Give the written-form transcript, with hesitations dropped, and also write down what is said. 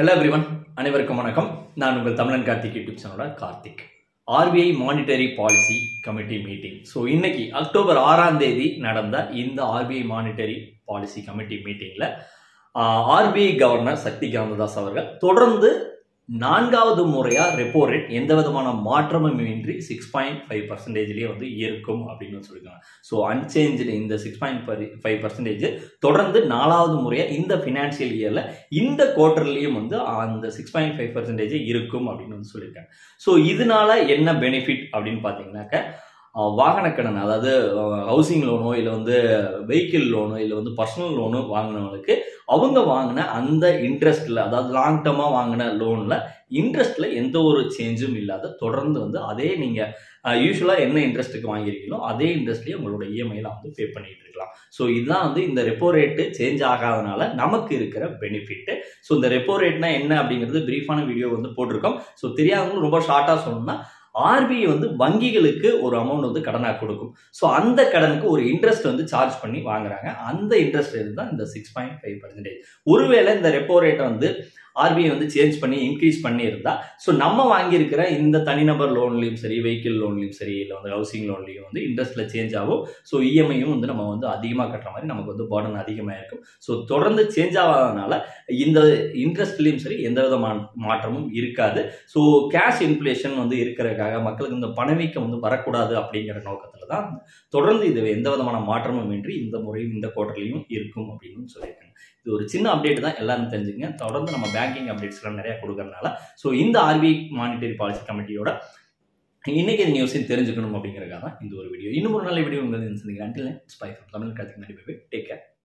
Hello everyone, அனைவருக்கும் வணக்கம். நான் உங்கள் தமிழன் கார்த்திக் யூடியூப் சேனலோட Karthik. RBI monetary policy committee meeting. So இன்னைக்கு அக்டோபர் 6ஆம் தேதி நடந்த இந்த RBI மானிட்டரி பாலிசி கமிட்டி மீட்டிங்ல RBI கவர்னர் சக்திகாந்த தாஸ் அவர்கள் தொடர்ந்து நான்காவது முறையா ரெப்போ ரேட் எந்தவிதமான மாற்றமும் இன்றி 6.5% லயே வந்து இருக்கும் அப்படினு சொல்லிருக்காங்க. சோ அன்சேஞ்ச்டு இந்த 6.5% தொடர்ந்து நான்காவது முறையா இந்த ஃபைனான்சியல் இயர்ல இந்த குவார்ட்டர்லயும் வந்து அந்த 6.5% இருக்கும் அப்படினு வந்து சொல்லிருக்காங்க. சோ இதனால என்ன பெனிஃபிட் அப்படினு பாத்தீங்கன்னாக்க வாகன கடன் அதாவது ஹவுசிங் லோனோ இல்ல வந்து வெஹிக்கிள் லோனோ இல்ல வந்து பர்சனல் லோனோ வாங்குனவங்களுக்கு அவங்க வாங்கின அந்த இன்ட்ரெஸ்ட்ல அதாவது லாங் டர்மா வாங்கின லோன்ல இன்ட்ரெஸ்ட்ல எந்த ஒரு சேஞ்சும் இல்லாத தொடர்ந்து வந்து அதே நீங்க யூஷுவலா என்ன இன்ட்ரெஸ்ட்டுக்கு வாங்கிருக்கீங்களோ அதே இன்ட்ரெஸ்ட்லயே உங்களோட இஎம்ஐல வந்து பே பண்ணிட்டு இருக்கலாம். ஸோ இதுதான் வந்து இந்த ரெப்போ ரேட்டு சேஞ்ச் ஆகாதனால நமக்கு இருக்கிற பெனிஃபிட். ஸோ இந்த ரெப்போ ரேட்னா என்ன அப்படிங்கிறது பிரீஃபான வீடியோ வந்து போட்டிருக்கோம். ஸோ தெரியாதவங்களும் ரொம்ப ஷார்ட்டா சொல்லணும்னா RBI வந்து வங்கிகளுக்கு ஒரு அமௌண்ட் வந்து கடனா கொடுக்கும். சோ அந்த கடனுக்கு ஒரு இன்ட்ரெஸ்ட் வந்து சார்ஜ் பண்ணி வாங்குறாங்க. அந்த இன்ட்ரெஸ்ட் ரேட் தான் இந்த 6.5%. ஒருவேளை இந்த ரெப்போ ரேட் வந்து RBI வந்து சேஞ்ச் பண்ணி இன்க்ரீஸ் பண்ணியிருந்தா ஸோ நம்ம வாங்கியிருக்கிற இந்த தனிநபர் லோன்லையும் சரி வெஹிக்கிள் லோன்லையும் சரி இல்லை வந்து ஹவுசிங் லோன்லையும் வந்து இன்ட்ரெஸ்ட்ல சேஞ்ச் ஆகும். ஸோ இஎம்ஐயும் வந்து நம்ம வந்து அதிகமாக கட்டுற மாதிரி நமக்கு வந்து பர்டன் அதிகமாக இருக்கும். ஸோ தொடர்ந்து சேஞ்ச் ஆகாதனால இந்த இன்ட்ரெஸ்ட்லையும் சரி எந்த விதமான மாற்றமும் இருக்காது. ஸோ கேஷ் இன்ஃப்ளேஷன் வந்து இருக்கிறதுக்காக மக்களுக்கு இந்த பணவீக்கம் வந்து வரக்கூடாது அப்படிங்கிற நோக்கத்தில் தான் தொடர்ந்து இது எந்த விதமான மாற்றமும் இன்றி இந்த முறையும் இந்த குவார்டர்லையும் இருக்கும் அப்படின்னு சொல்லியிருக்காங்க. இது ஒரு சின்ன அப்டேட் தான், எல்லாரும் தெரிஞ்சுங்க. தொடர்ந்து நம்ம பேங்கிங் அப்டேட்ஸ் எல்லாம் நிறைய கொடுக்கறதுனால ஸோ இந்த RBI மானிட்டரி பாலிசி கமிட்டியோட இன்னைக்கு நியூஸ் தெரிஞ்சுக்கணும் அப்படிங்கிறக்காக தான் இந்த ஒரு வீடியோ. இன்னும் ஒரு நல்ல வீடியோ உங்களுக்கு தெரிஞ்சுங்க. Until next bye from Tamil Karthik. Take care.